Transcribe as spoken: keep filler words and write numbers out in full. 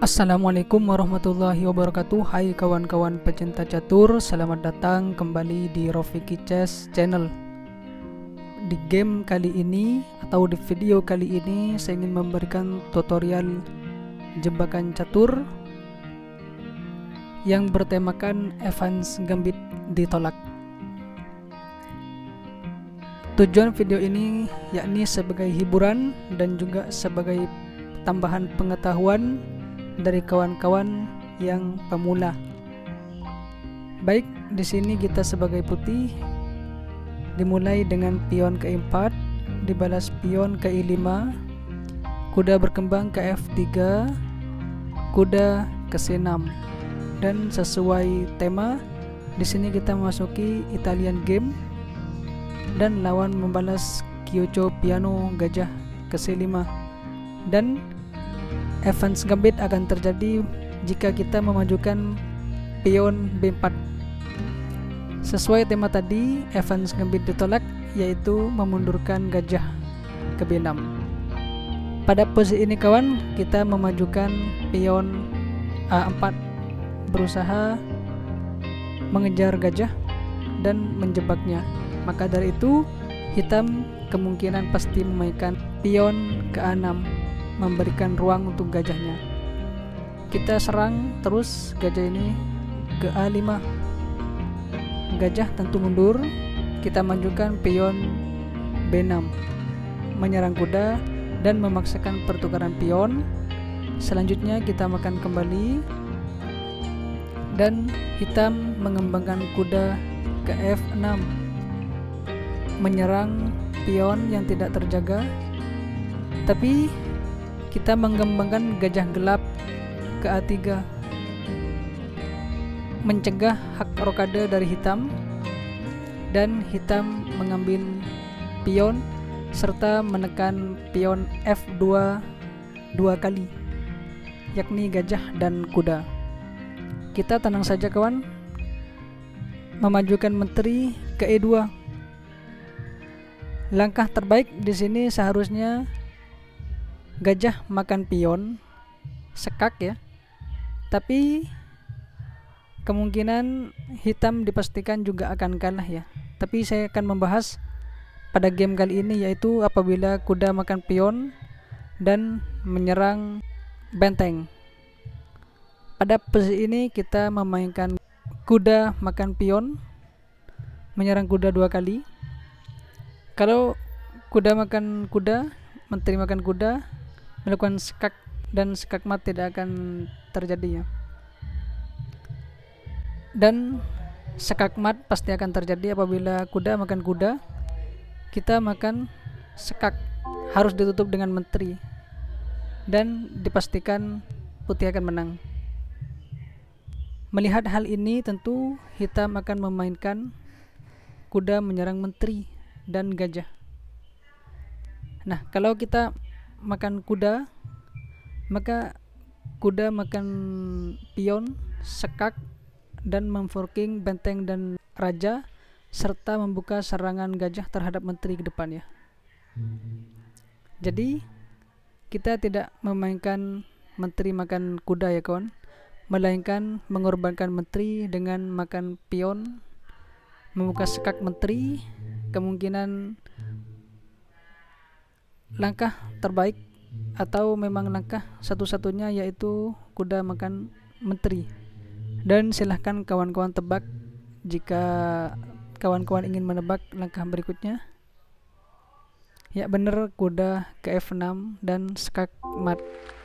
Assalamualaikum warahmatullahi wabarakatuh. Hai kawan-kawan pecinta catur, selamat datang kembali di Rofiqi Chess Channel. Di game kali ini atau di video kali ini saya ingin memberikan tutorial jebakan catur yang bertemakan Evans Gambit ditolak. Tujuan video ini yakni sebagai hiburan dan juga sebagai tambahan pengetahuan dari kawan-kawan yang pemula. Baik, di sini kita sebagai putih dimulai dengan pion ke empat, dibalas pion ke i lima, kuda berkembang ke f tiga, kuda ke c enam. Dan sesuai tema, di sini kita memasuki Italian Game dan lawan membalas Giuco Piano gajah ke c lima. Dan Evans Gambit akan terjadi jika kita memajukan pion b empat. Sesuai tema tadi, Evans Gambit ditolak, yaitu memundurkan gajah ke b enam. Pada posisi ini kawan, kita memajukan pion a empat, berusaha mengejar gajah dan menjebaknya. Maka dari itu, hitam kemungkinan pasti memainkan pion ke a enam, memberikan ruang untuk gajahnya. Kita serang terus gajah ini ke a lima. Gajah tentu mundur. Kita majukan pion b enam, menyerang kuda dan memaksakan pertukaran pion. Selanjutnya kita makan kembali dan hitam mengembangkan kuda ke f enam, menyerang pion yang tidak terjaga. Tapi kita mengembangkan gajah gelap ke a tiga, mencegah hak rokade dari hitam, dan hitam mengambil pion serta menekan pion f dua dua kali, yakni gajah dan kuda. Kita tenang saja kawan, memajukan menteri ke e dua. Langkah terbaik di sini seharusnya gajah makan pion, sekak ya. Tapi kemungkinan hitam dipastikan juga akan kalah ya. Tapi saya akan membahas pada game kali ini, yaitu apabila kuda makan pion dan menyerang benteng. Pada posisi ini kita memainkan kuda makan pion, menyerang kuda dua kali. Kalau kuda makan kuda, menteri makan kuda, melakukan sekak, dan sekak mat tidak akan terjadi ya. Dan sekak mat pasti akan terjadi apabila kuda makan kuda. Kita makan sekak, harus ditutup dengan menteri, dan dipastikan putih akan menang. Melihat hal ini tentu hitam akan memainkan kuda menyerang menteri dan gajah. Nah, kalau kita makan kuda, maka kuda makan pion, sekak, dan memforking benteng dan raja, serta membuka serangan gajah terhadap menteri ke depan ya. Jadi kita tidak memainkan menteri makan kuda ya kawan, melainkan mengorbankan menteri dengan makan pion, membuka sekak menteri. Kemungkinan langkah terbaik atau memang langkah satu-satunya yaitu kuda makan menteri. Dan silahkan kawan-kawan tebak jika kawan-kawan ingin menebak langkah berikutnya. Ya, benar kuda ke f enam dan skak mat.